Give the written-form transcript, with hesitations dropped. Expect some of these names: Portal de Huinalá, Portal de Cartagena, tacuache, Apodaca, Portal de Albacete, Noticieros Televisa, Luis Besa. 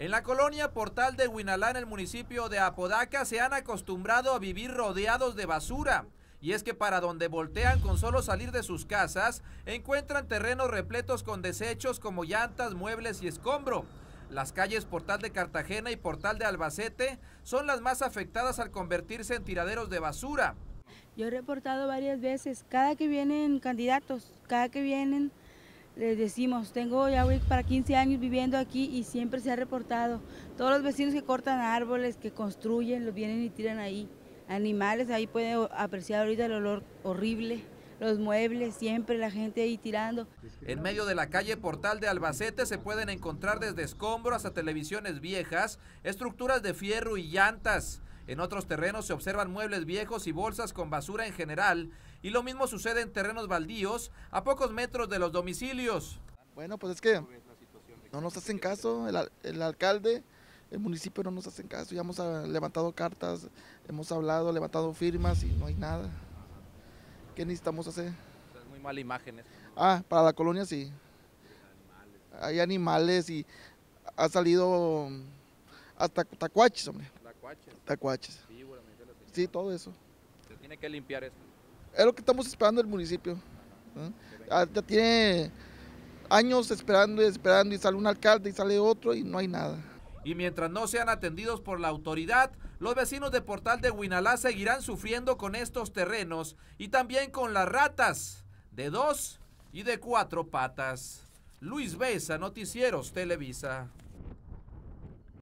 En la colonia Portal de Huinalá, en el municipio de Apodaca, se han acostumbrado a vivir rodeados de basura. Y es que para donde voltean, con solo salir de sus casas, encuentran terrenos repletos con desechos como llantas, muebles y escombro. Las calles Portal de Cartagena y Portal de Albacete son las más afectadas al convertirse en tiraderos de basura. Yo he reportado varias veces, cada que vienen candidatos, cada que vienen les decimos, tengo ya para 15 años viviendo aquí y siempre se ha reportado. Todos los vecinos que cortan árboles, que construyen, los vienen y tiran ahí. Animales, ahí pueden apreciar ahorita el olor horrible. Los muebles, siempre la gente ahí tirando. En medio de la calle Portal de Albacete se pueden encontrar desde escombros hasta televisiones viejas, estructuras de fierro y llantas. En otros terrenos se observan muebles viejos y bolsas con basura en general, y lo mismo sucede en terrenos baldíos a pocos metros de los domicilios. Bueno, pues es que no nos hacen caso, el alcalde, el municipio no nos hacen caso, ya hemos levantado cartas, hemos hablado, levantado firmas y no hay nada. ¿Qué necesitamos hacer? Es muy mala imagen eso. Ah, para la colonia sí. Hay animales y ha salido hasta tacuaches, hombre. Tacuaches. Sí, todo eso. ¿Se tiene que limpiar esto? Es lo que estamos esperando del municipio. Ya tiene años esperando y esperando y sale un alcalde y sale otro y no hay nada. Y mientras no sean atendidos por la autoridad, los vecinos de Portal de Huinalá seguirán sufriendo con estos terrenos y también con las ratas de 2 y de 4 patas. Luis Besa, Noticieros Televisa.